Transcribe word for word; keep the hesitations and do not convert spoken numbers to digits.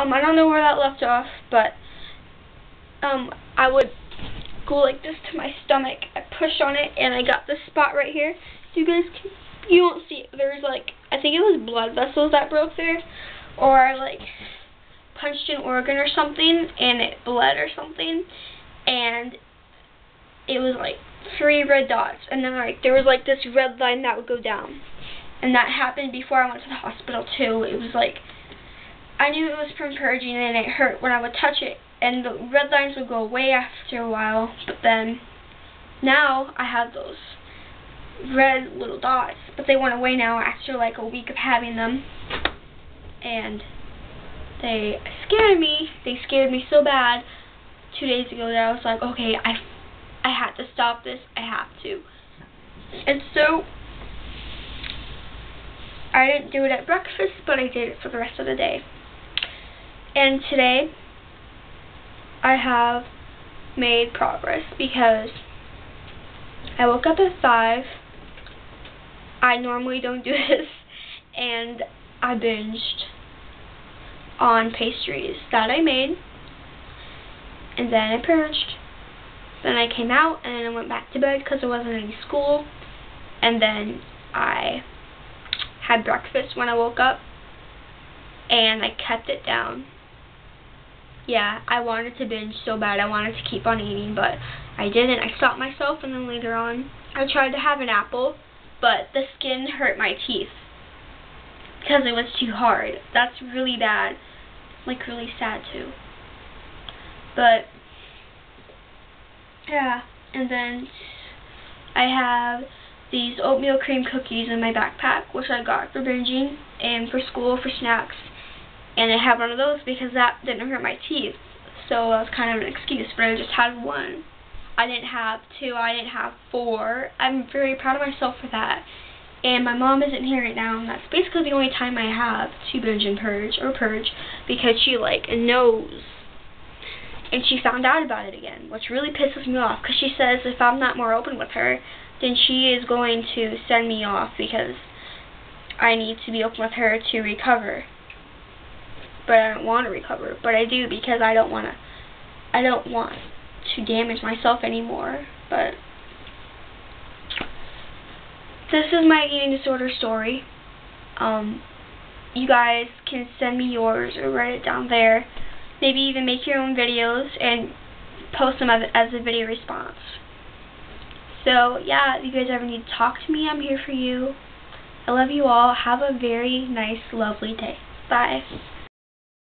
um, I don't know where that left off, but, um, I would go like this to my stomach, I push on it, and I got this spot right here, so you guys can, you won't see it, there's like, I think it was blood vessels that broke there, or I like, punched an organ or something, and it bled or something, and it was like three red dots, and then like, there was like this red line that would go down, and that happened before I went to the hospital too. It was like, I knew it was from purging and it hurt when I would touch it, and the red lines would go away after a while, but then now I have those red little dots, but they went away now after like a week of having them, and they scared me. They scared me so bad two days ago that I was like, okay, I, I had to stop this, I have to, and so I didn't do it at breakfast, but I did it for the rest of the day. And today, I have made progress because I woke up at five. I normally don't do this, and I binged on pastries that I made, and then I purged. Then I came out, and I went back to bed because there wasn't any school, and then I had breakfast when I woke up, and I kept it down. Yeah, I wanted to binge so bad. I wanted to keep on eating, but I didn't. I stopped myself, and then later on, I tried to have an apple, but the skin hurt my teeth because it was too hard. That's really bad. Like, really sad, too. But, yeah, and then I have these oatmeal cream cookies in my backpack, which I got for binging and for school for snacks, and I had one of those because that didn't hurt my teeth, so that was kind of an excuse, but I just had one. I didn't have two, I didn't have four. I'm very proud of myself for that, and my mom isn't here right now, and that's basically the only time I have to binge and purge, or purge, because she, like, knows, and she found out about it again, which really pisses me off, because she says if I'm not more open with her, then she is going to send me off because I need to be open with her to recover. But I don't want to recover, but I do because I don't want to, I don't want to damage myself anymore. But this is my eating disorder story. Um, you guys can send me yours or write it down there. Maybe even make your own videos and post them as, as a video response. So, yeah, if you guys ever need to talk to me, I'm here for you. I love you all. Have a very nice, lovely day. Bye.